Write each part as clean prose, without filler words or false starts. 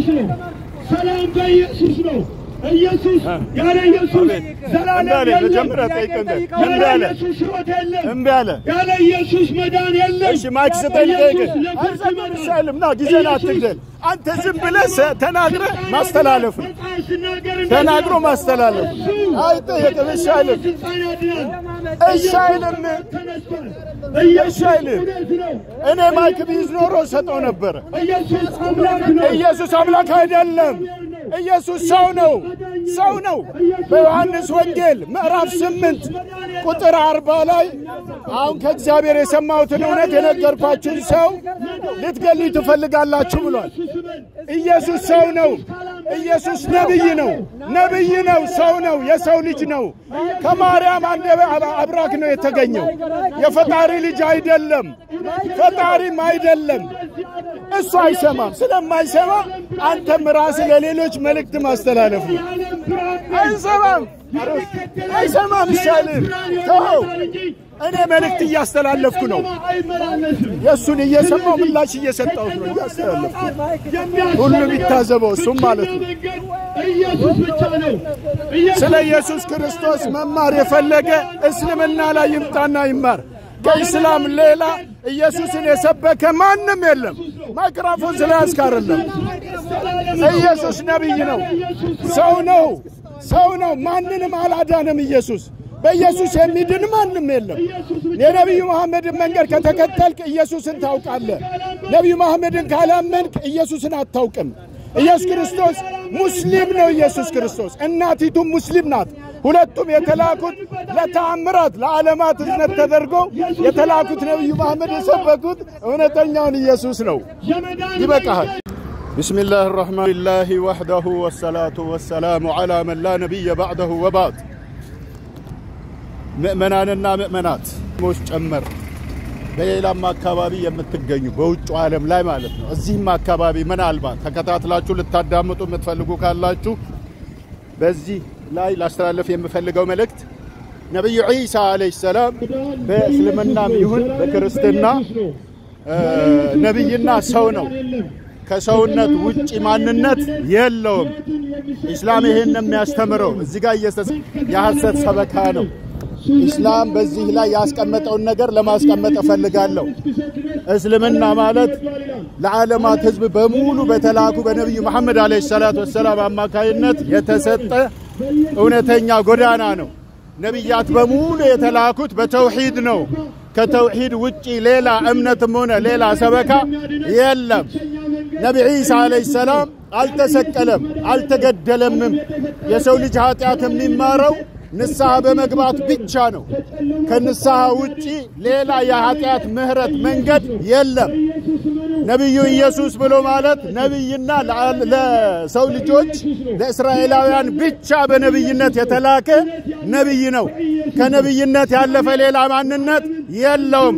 سلام يا يسوس نو يسوس يا يسوس سلام يا جمرة يا يسوس امباله يا يسوس مدان يلي ايش ما تستطيع سالم ناقي زينات تجل انت زم بلس تناغره ما استلالف تناغره ما استلالف هاي طيب ايش شايلك ايش شايلك ايش شايلك انا مايك بيز نورو سطو نبره ኢየሱስ አምላክ አይደለም ኢየሱስ ሰው ነው በዮሐንስ ወንጌል ምዕራፍ 8 ቁጥር 40 ላይ አሁን ከእግዚአብሔር የሰማሁትን እውነት የነገርኳችሁ ሰው ልትገሉ ትፈልጋላችሁ ብሏል ኢየሱስ ሰው ነው ኢየሱስ ነብይ ነው ሰው ነው የሰው ልጅ ነው ከማርያም አንደበት አብራክ ነው የተገኘው የፈጣሪ ልጅ አይደለም ፈጣሪም አይደለም እሱ አይሰማም ስለማይሰማ አንተም ራስህ ለሌሎች መልእክት ማስተላለፍ አይሰማም ይሻላል ተው እኔ መልእክት እያስተላለፍኩ ነው የሱን እየሰማው ምላሽ እየሰጣው ነው እያስተላለፍኩ ሁሉ ቢታዘበው እሱ ማለት ነው ኢየሱስ ብቻ ነው ስለ ኢየሱስ ክርስቶስ መማር የፈለገ እስልምና ላይ ይምጣና ይማር ከእስላም ሌላ ኢየሱስን የሰበከ ማንም የለም ማይክሮፎን ስለያስካረለም ኢየሱስ ነብይ ነው ሰው ነው ማንንም አላዳነም ኢየሱስ በኢየሱስ የሚድን ማንም የለም የነብዩ መሐመድን መንገድ ከተከተልክ ኢየሱስን ታውቃለህ ነብዩ መሐመድን ካላመንክ ኢየሱስን አታውቅም ኢየሱስ ክርስቶስ ሙስሊም ነው ኢየሱስ ክርስቶስ እናቲቱ ሙስሊም ናት ሁለቱም የተላኩት ለተአምራት ለዓለማት እዝነት ተደርጎ የተላኩት ነብዩ መሐመድ የሰበኩት እውነተኛውን ኢየሱስ ነው ይበቃሃል بسم الله الرحمن الله وحده والصلاه والسلام على من لا نبي بعده وبعد ምእመናንና ምእመናት ሞስ ጨመር በሌላማ አካባቢ የምትገኙ በውጭው ዓለም ላይ ማለት ነው እዚህማ አካባቢ ምናልባት ተከታትላችሁ ልታዳምጡ የምትፈልጉ ካላችሁ በዚህ ላይ ላስተላልፍ የምፈልገው መልእክት ነብዩ ኢሳ አለይሂ ሰላም በእስልምናም ይሁን በክርስቲና ነብይና ሰው ነው ከሰውነት ውጪ ማንነት የለውም እስላም ይሄን ነው የሚያስተምረው እዚህ ጋር የሐሰት ሰበካ ነው እስላም በዚህ ላይ ያስቀመጠውን ነገር ለማስቀመጥ ፈልጋለሁ እስልምና ማለት ለዓለማት ህዝብ በሙሉ በተላኩ በነብዩ መሐመድ አለይሂ ሰላቱ ወሰለም አማካይነት የተሰጠ እውነተኛ ጎዳና ነው ነብያት በሙሉ የተላኩት በተውሂድ ነው ከተውሂድ ውጪ ሌላ እምነትም ሆነ ሌላ ሰበካ የለም ነብዩ ኢሳ አለይሂ ሰላም አልተሰቀለም አልተገደለም የሰው ልጅ ኃጢአት የሚማረው ንስሐ በመግባት ብቻ ነው ከንስሐ ውጪ ሌላ የኃጢአት ምህረት መንገድ የለም ነብዩ ኢየሱስ ብሎ ማለት ነብይና ለሰው ልጆች ለእስራኤላውያን ብቻ በነብይነት የተላከ ነብይ ነው ከነብይነት ያለፈ ሌላ ማንነት የለውም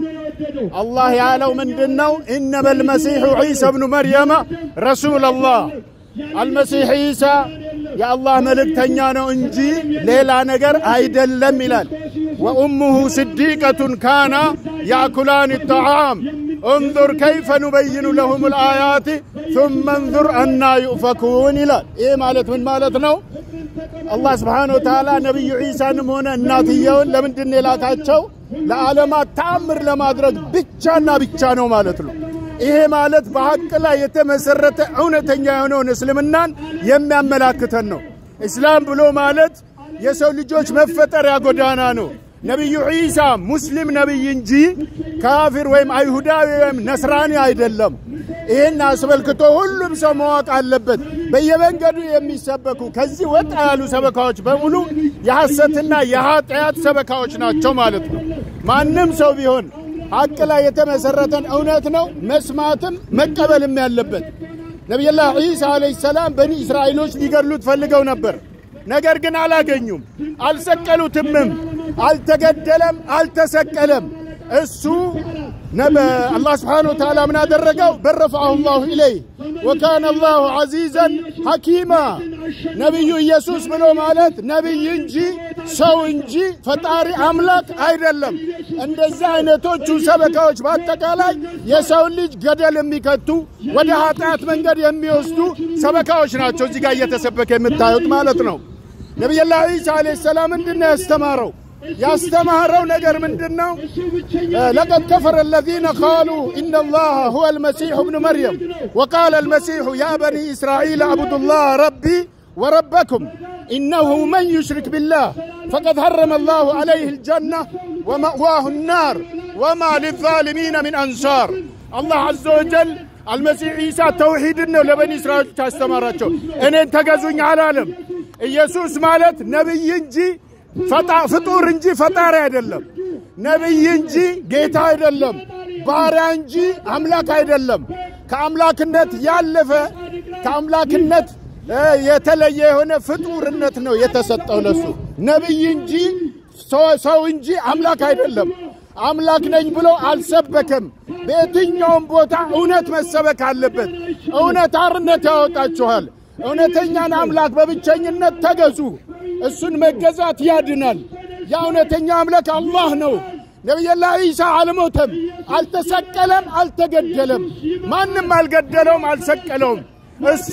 الله ያለው ምንድነው انما المسيح عيسى ابن مريم رسول الله المسيح عيسى يا الله መልእክተኛ ነው እንጂ ሌላ ነገር አይደለም ይላል وامه صديقه كان ياكلان الطعام انظر كيف نبين لهم الايات ثم انظر ان يؤفكون ይላል ايه ማለት ምን ማለት ነው الله سبحانه وتعالى ነብዩ ኢሳንም ሆነ እናትየውን ለምንድን የላካቸው ለዓለማት ተአምር ለማድረግ ብቻና ብቻ ነው ማለት ነው ይሄ ማለት በሐቅ ላይ የተመሰረተ እውነተኛ የሆነውን እስልምናን የሚያመላክተን ነው እስላም ብሎ ማለት የሰው ልጆች መፈጠሪያ ጎዳና ነው ነብዩ ኢሳ ሙስሊም ነብይ እንጂ ካፊር ወይም አይሁዳዊ ወይም ነስራኒ አይደለም ይሄን አስበልክቶ ሁሉም ሰው ማወቅ አለበት በየመንገዱ የሚሰበኩ ከዚህ ወጣ ያሉ ሰበካዎች በሙሉ የሐሰትና የኃጢአት ሰበካዎች ናቸው ማለት ነው ማንም ሰው ቢሆን ሐቅ ላይ የተመሰረተን እውነት ነው መስማትም መቀበልም ያለበት ነብዩላህ ኢሳ አለይሂ ሰላም በኒ እስራኤሎች ሊገድሉት ፈልገው ነበር ነገር ግን አላገኙም አልሰቀሉትም አልተገደለም አልተሰቀለም እሱ نبى الله سبحانه وتعالى من درجه بل رفعه الله إليه وكان الله عزيزا حكيما نبي يسوس منه مالت نبي ينجي سو ينجي فتاري أملاك አይደለም እንደዛ አይነቶቹ ሰበካዎች በአጠቃላይ የሰው ልጅ ገደል የሚከቱ ወደ ኃጢአት መንገድ የሚወስዱ ሰበካዎች ናቸው እዚህ ጋር እየተሰበከ የምታዩት ማለት ነው ነብዩላህ ኢሳ አለይሂ ሰላም እንድና ያስተማረው ያስተማረው ነገር ምንድነው لقد كفر الذين قالوا ان الله هو المسيح ابن مريم وقال المسيح يا بني اسرائيل اعبدوا الله ربي وربكم إنه من يشرك بالله فقد حرم الله عليه الجنة ومأواه النار وما للظالمين من أنصار الله عز وجل المسيح عيسى توحيدنا لبني إسرائيل تستمرتشو إن انتقزون على العالم يسوس مالت نبي ينجي فطور ينجي فطار አይደለም نبي ينجي ጌታ አይደለም ባሪያ እንጂ አምላክ አይደለም ከአምላክነት ያለፈ ከአምላክነት የተለየ የሆነ ፍጡርነት ነው የተሰጠው ለሱ ነብይ እንጂ ሰው እንጂ አምላክ አይደለም አምላክ ነኝ ብሎ አልሰበከም በእትኛውም ቦታ እውነት መሰበክ አለበት እውነት አርነት ያወጣችኋል እውነተኛን አምላክ በብቸኝነት ተገዙ እሱን መገዛት ያድናል ያ እውነተኛ አምላክ አላህ ነው ነብዩላህ ኢሳ አልሞተም አልተሰቀለም አልተገደለም ማንም አልገደለውም አልሰቀለውም እሱ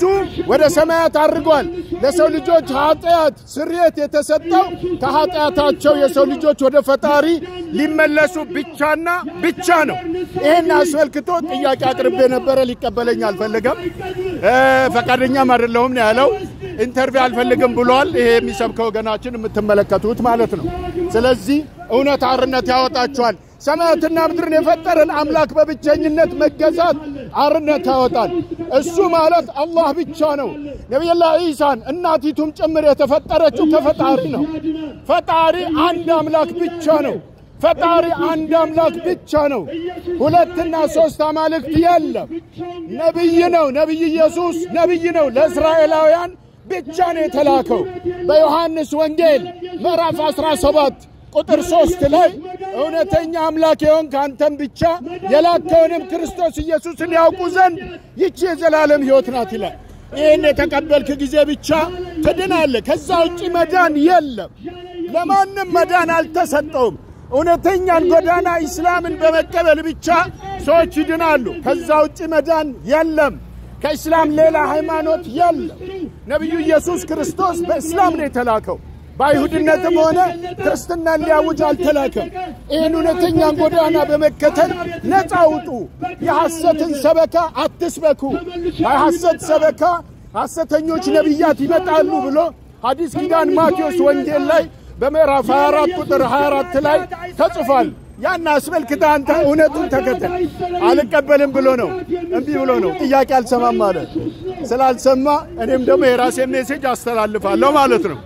ወደ ሰማያት አርጓል ለሰው ልጆች ኃጢአት ስርየት የተሰጠው ከኃጢአታቸው የሰው ልጆች ወደ ፈጣሪ ሊመለሱ ብቻና ብቻ ነው ይሄን አስወልክቶ ጥያቄ አቅርቤ ነበር ሊቀበለኝ አልፈለገም ፈቃደኛም አይደለም ያለው ኢንተርቪው አልፈልግም ብሏል ይሄ የሚሰብከው ገናችን የምትመለከቱት ማለት ነው ስለዚህ እውነት አርነት ያወጣቸዋል ሰማያትና ምድርን የፈጠረን አምላክ በብቸኝነት መገዛት አርነት ያወጣል እሱ ማለት አላህ ብቻ ነው ነብዩላህ ኢሳን እናቲቱም ጭምር የተፈጠረችው ከፈጣሪ ነው ፈጣሪ አንድ አምላክ ብቻ ነው ፈጣሪ አንድ አምላክ ብቻ ነው ሁለትና ሶስት አማልክት የለም ነብይ ነው ነብይ ኢየሱስ ነብይ ነው ለእስራኤላውያን ብቻ ነው የተላከው በዮሐንስ ወንጌል ምዕራፍ 17 ቁጥር 3 ላይ እውነተኛ አምላክ የሆንክ አንተም ብቻ የላከውንም ክርስቶስ ኢየሱስን ያውቁ ዘንድ ይህች የዘላለም ሕይወት ናት ይላል ይሄን የተቀበልክ ጊዜ ብቻ ትድናለህ ከዛ ውጪ መዳን የለም ለማንም መዳን አልተሰጠውም እውነተኛን ጎዳና እስላምን በመቀበል ብቻ ሰዎች ይድናሉ ከዛ ውጪ መዳን የለም ከእስላም ሌላ ሃይማኖት የለም ነብዩ ኢየሱስ ክርስቶስ በእስላም ነው የተላከው ባይሁድነትም ሆነ ክርስትናን ሊያውጅ አልተላከም ይህን እውነተኛን ጎዳና በመከተል ነፃ ውጡ የሐሰትን ሰበካ አትስበኩ የሐሰት ሰበካ ሐሰተኞች ነቢያት ይመጣሉ ብሎ ሐዲስ ኪዳን ማቴዎስ ወንጌል ላይ በምዕራፍ 24 ቁጥር 24 ላይ ተጽፏል ያን አስመልክተህ አንተ እውነቱን ተከተል አልቀበልም ብሎ ነው እንቢ ብሎ ነው ጥያቄ አልሰማም ማለት ስላልሰማ እኔም ደግሞ የራሴን ሜሴጅ አስተላልፋለሁ ማለት ነው